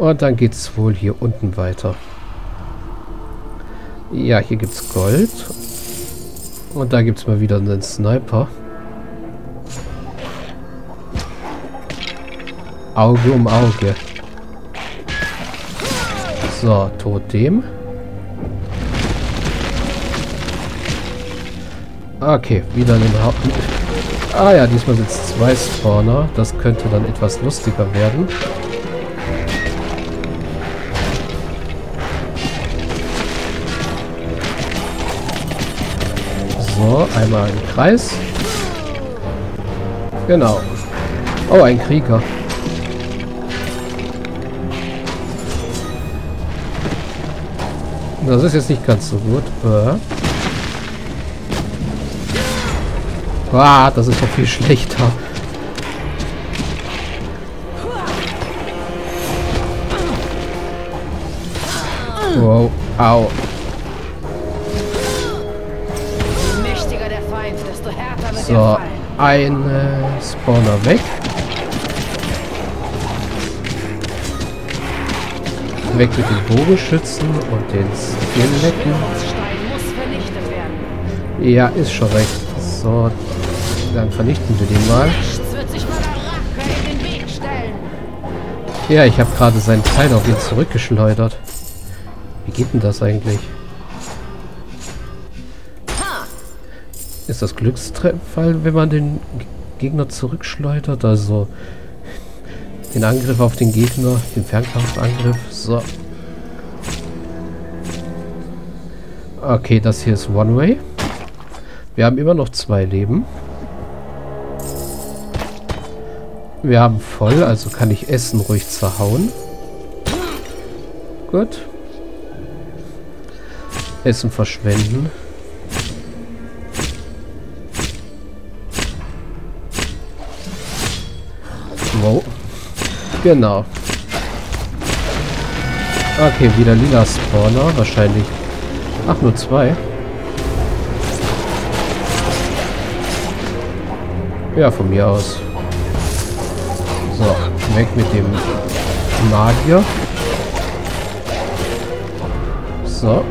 Und dann geht es wohl hier unten weiter. Ja, hier gibt es Gold. Und da gibt es mal wieder einen Sniper. Auge um Auge. So, Totem. Okay, wieder in den Haupten. Ah ja, diesmal sind es 2 Spawner. Das könnte dann etwas lustiger werden. So, einmal im Kreis. Genau. Oh, ein Krieger. Das ist jetzt nicht ganz so gut. Wow, das ist doch viel schlechter. Wow, au. So, ein Spawner weg. Weg mit den Bogenschützen und den Skinlecken. Ja, ist schon recht. So, dann vernichten wir den mal. Ja, ich habe gerade seinen Teil auf ihn zurückgeschleudert. Wie geht denn das eigentlich? Ist das Glückstreffer, wenn man den Gegner zurückschleudert? Also den Angriff auf den Gegner, den Fernkampfangriff. So. Okay, das hier ist One Way. Wir haben immer noch 2 Leben. Wir haben voll, also kann ich Essen ruhig zerhauen. Gut. Essen verschwenden. Wow. Genau. Okay, wieder lila Spawner. Wahrscheinlich. Ach, nur 2. Ja, von mir aus. So, weg mit dem Magier. So.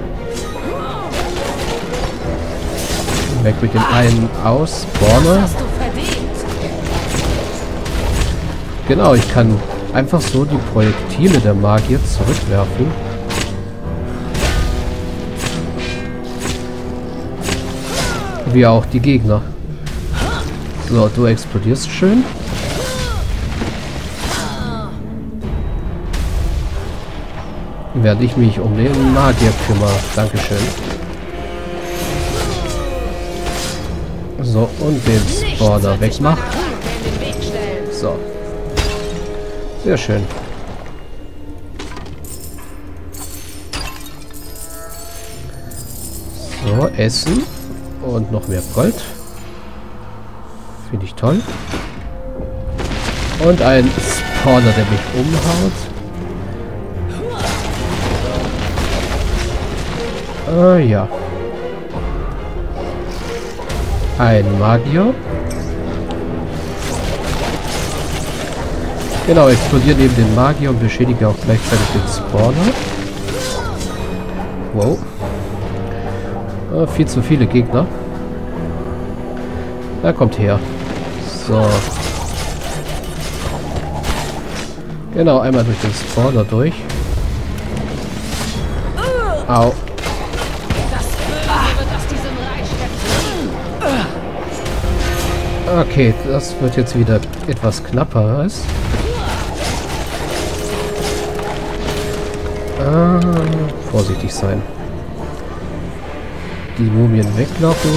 Weg mit dem einen aus Spawner. Genau, ich kann einfach so die Projektile der Magier zurückwerfen. Wie auch die Gegner. So, du explodierst schön. Werde ich mich um den Magier kümmern. Dankeschön. So, und den Spawner wegmachen. So. Sehr schön. So, Essen und noch mehr Gold. Finde ich toll. Und ein Spawner, der mich umhaut. Ah ja. Ein Magier. Genau, explodiere eben den Magier und beschädige auch gleichzeitig den Spawner. Wow. Viel zu viele Gegner. Da kommt her. So. Genau, einmal durch den Spawner durch. Au. Okay, das wird jetzt wieder etwas knapper. Was? Vorsichtig sein. Die Mumien weglaufen.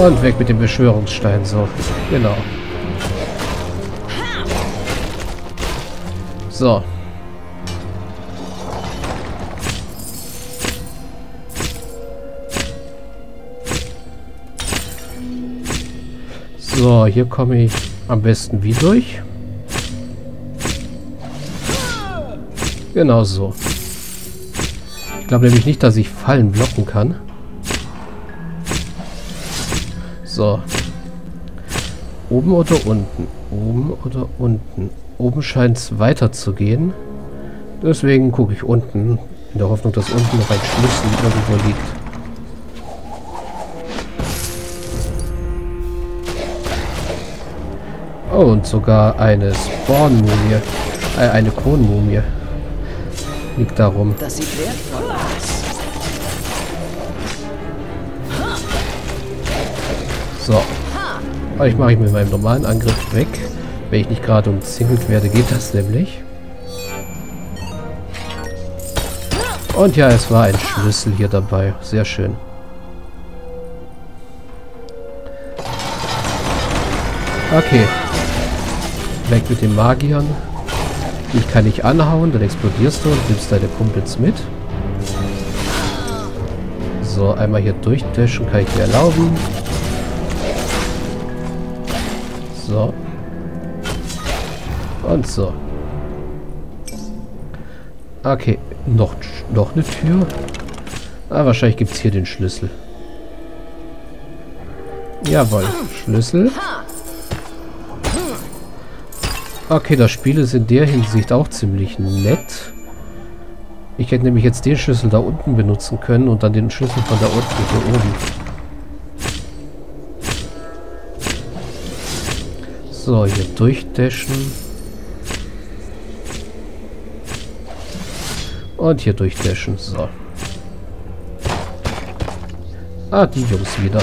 Und weg mit dem Beschwörungsstein. So, genau. So. So, hier komme ich am besten wie durch. Genau so. Ich glaube nämlich nicht, dass ich Fallen blocken kann. So. Oben oder unten? Oben oder unten? Oben scheint es weiter zu gehen. Deswegen gucke ich unten. In der Hoffnung, dass unten noch ein Schlüssel irgendwo liegt. Oh, und sogar eine Spawn-Mumie. Eine Kronmumie. Liegt da rum. Das sieht wertvoll aus. So. Ich mache ich mit meinem normalen Angriff weg. Wenn ich nicht gerade umzingelt werde, geht das nämlich. Und ja, es war ein Schlüssel hier dabei. Sehr schön. Okay. Weg mit den Magiern. Ich kann dich anhauen, dann explodierst du und nimmst deine Kumpels mit. So, einmal hier durchdashen kann ich dir erlauben. So. Und so. Okay, noch eine Tür. Ah, wahrscheinlich gibt es hier den Schlüssel. Jawohl, Schlüssel. Okay, das Spiel ist in der Hinsicht auch ziemlich nett. Ich hätte nämlich jetzt den Schlüssel da unten benutzen können und dann den Schlüssel von da unten hier oben. So, hier durchdashen. Und hier durchdashen. So. Ah, die Jungs wieder.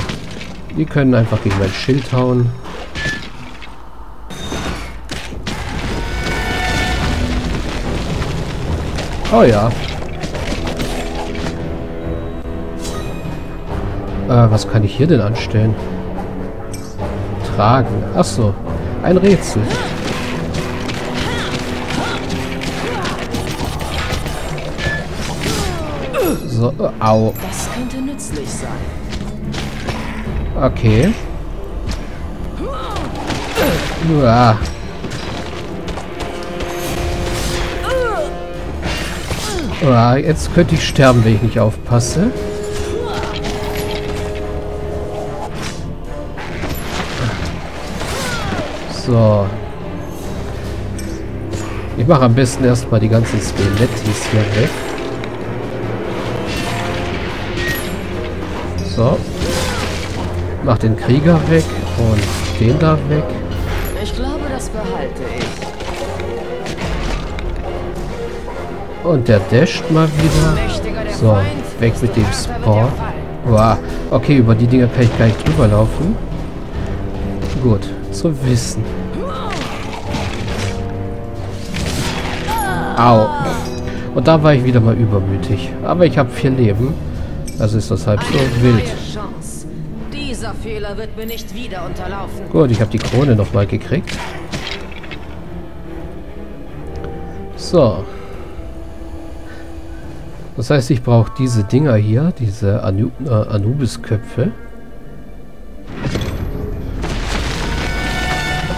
Die können einfach gegen mein Schild hauen. Oh ja. Was kann ich hier denn anstellen? Tragen. Achso. Ein Rätsel. So. Au. Das könnte nützlich sein. Okay. Uah. Jetzt könnte ich sterben, wenn ich nicht aufpasse. So. Ich mache am besten erstmal die ganzen Skelettis hier weg. So. Mach den Krieger weg und den da weg. Ich glaube, das behalte ich. Und der dasht mal wieder. So, weg mit dem Spawn. Wow. Okay, über die Dinger kann ich gar nicht drüber laufen. Gut, zu wissen. Au. Und da war ich wieder mal übermütig. Aber ich habe 4 Leben. Also ist das halb so wild. Gut, ich habe die Krone nochmal gekriegt. So. Das heißt, ich brauche diese Dinger hier, diese Anubis-Köpfe.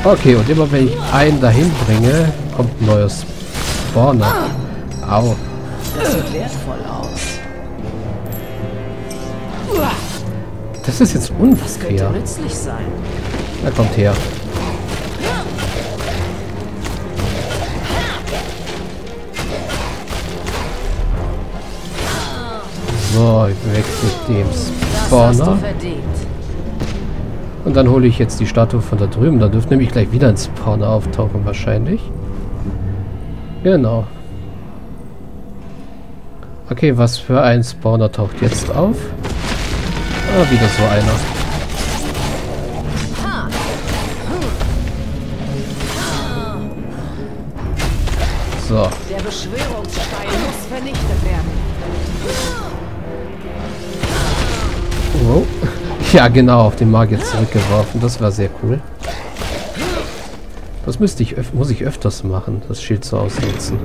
Okay, und immer wenn ich einen dahin bringe, kommt ein neues Spawner. Au. Das sieht wertvoll aus. Das ist jetzt unfair. Das könnte nützlich sein. Er kommt her. So, ich wechsle mit dem Spawner. Und dann hole ich jetzt die Statue von da drüben. Da dürfte nämlich gleich wieder ein Spawner auftauchen, wahrscheinlich. Genau. Okay, was für ein Spawner taucht jetzt auf? Ah, wieder so einer. So. Der Beschwörungsstein muss vernichtet werden. Oh. Ja, genau, auf den Magier zurückgeworfen. Das war sehr cool. Das muss ich öfters machen, das Schild so ausnutzen.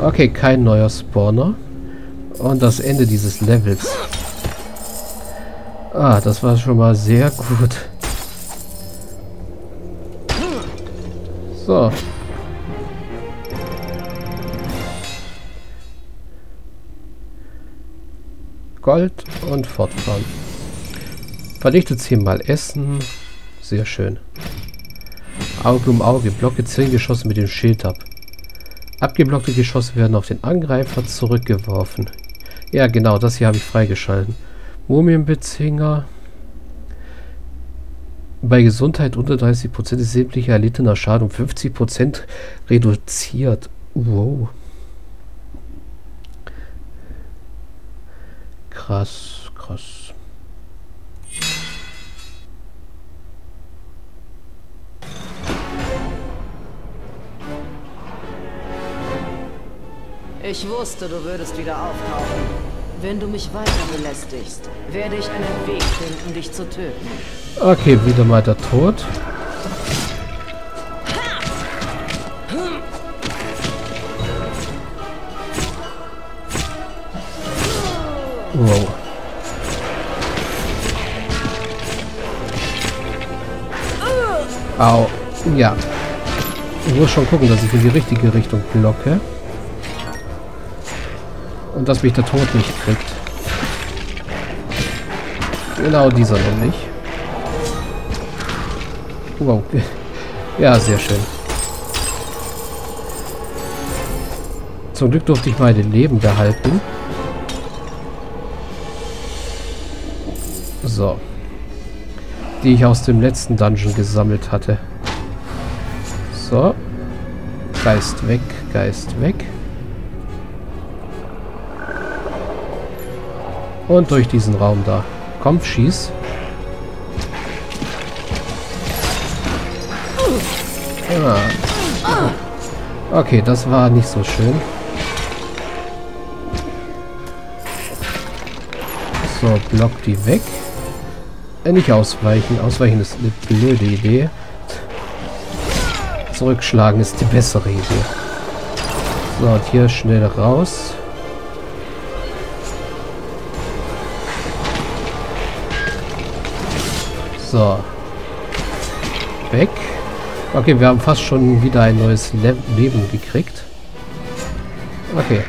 Okay, kein neuer Spawner. Und das Ende dieses Levels. Ah, das war schon mal sehr gut. So. Gold und fortfahren. Verdichtet 10-mal Essen. Sehr schön. Auge um Auge. Blocke 10 Geschosse mit dem Schild ab. Abgeblockte Geschosse werden auf den Angreifer zurückgeworfen. Ja, genau, das hier habe ich freigeschalten. Mumienbezwinger. Bei Gesundheit unter 30% ist sämtlicher erlittener Schaden um 50% reduziert. Wow. Krass, krass. Ich wusste, du würdest wieder auftauchen. Wenn du mich weiter belästigst, werde ich einen Weg finden, dich zu töten. Okay, wieder mal der Tod. Wow. Au. Ja. Ich muss schon gucken, dass ich in die richtige Richtung blocke. Und dass mich der Tod nicht kriegt. Genau dieser nämlich. Wow. Ja, sehr schön. Zum Glück durfte ich meine Leben behalten. So. Die ich aus dem letzten Dungeon gesammelt hatte. So. Geist weg, Geist weg. Und durch diesen Raum da. Komm, schieß. Ah. Okay, das war nicht so schön. So, block die weg. Nicht ausweichen. Ausweichen ist eine blöde Idee. Zurückschlagen ist die bessere Idee. So, und hier schnell raus. So. Weg. Okay, wir haben fast schon wieder ein neues Leben gekriegt. Okay.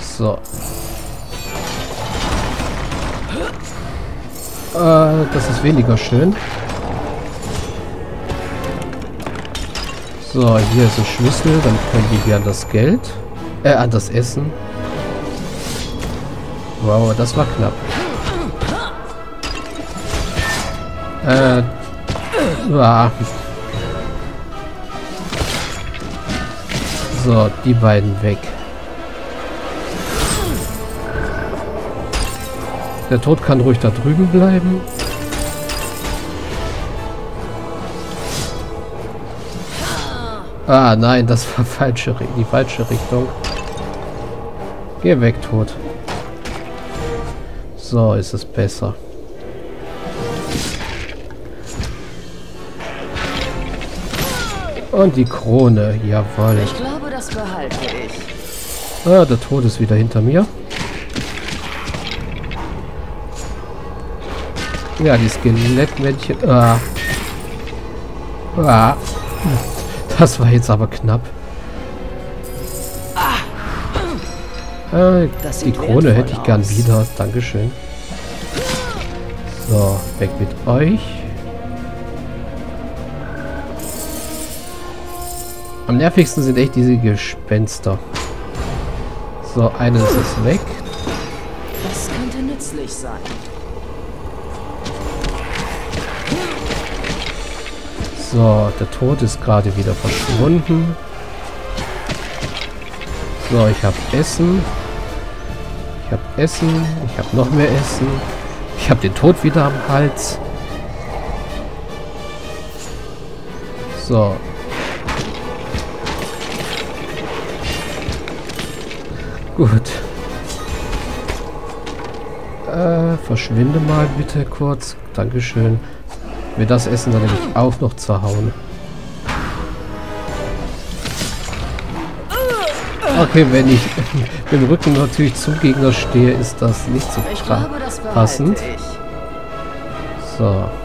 So. Das ist weniger schön. So, hier ist ein Schlüssel. Dann können wir hier an das Geld. An das Essen. Wow, das war knapp. So, die beiden weg. Der Tod kann ruhig da drüben bleiben. Ah, nein, das war die falsche Richtung. Geh weg, Tod. So ist es besser. Und die Krone, jawohl. Ich glaube, das behalte ich. Ah, der Tod ist wieder hinter mir. Ja, die Skelettmännchen. Ah. Das war jetzt aber knapp. Die Krone hätte ich gern wieder. Dankeschön. So, weg mit euch. Am nervigsten sind echt diese Gespenster. So, eines ist weg. Das könnte nützlich sein. So, der Tod ist gerade wieder verschwunden. So, ich habe Essen. Ich habe Essen. Ich habe noch mehr Essen. Ich habe den Tod wieder am Hals. So. Gut. Verschwinde mal bitte kurz. Dankeschön. Wir das Essen dann nämlich auch noch zerhauen. Okay, wenn ich mit dem Rücken natürlich zum Gegner stehe, ist das nicht so passend. So.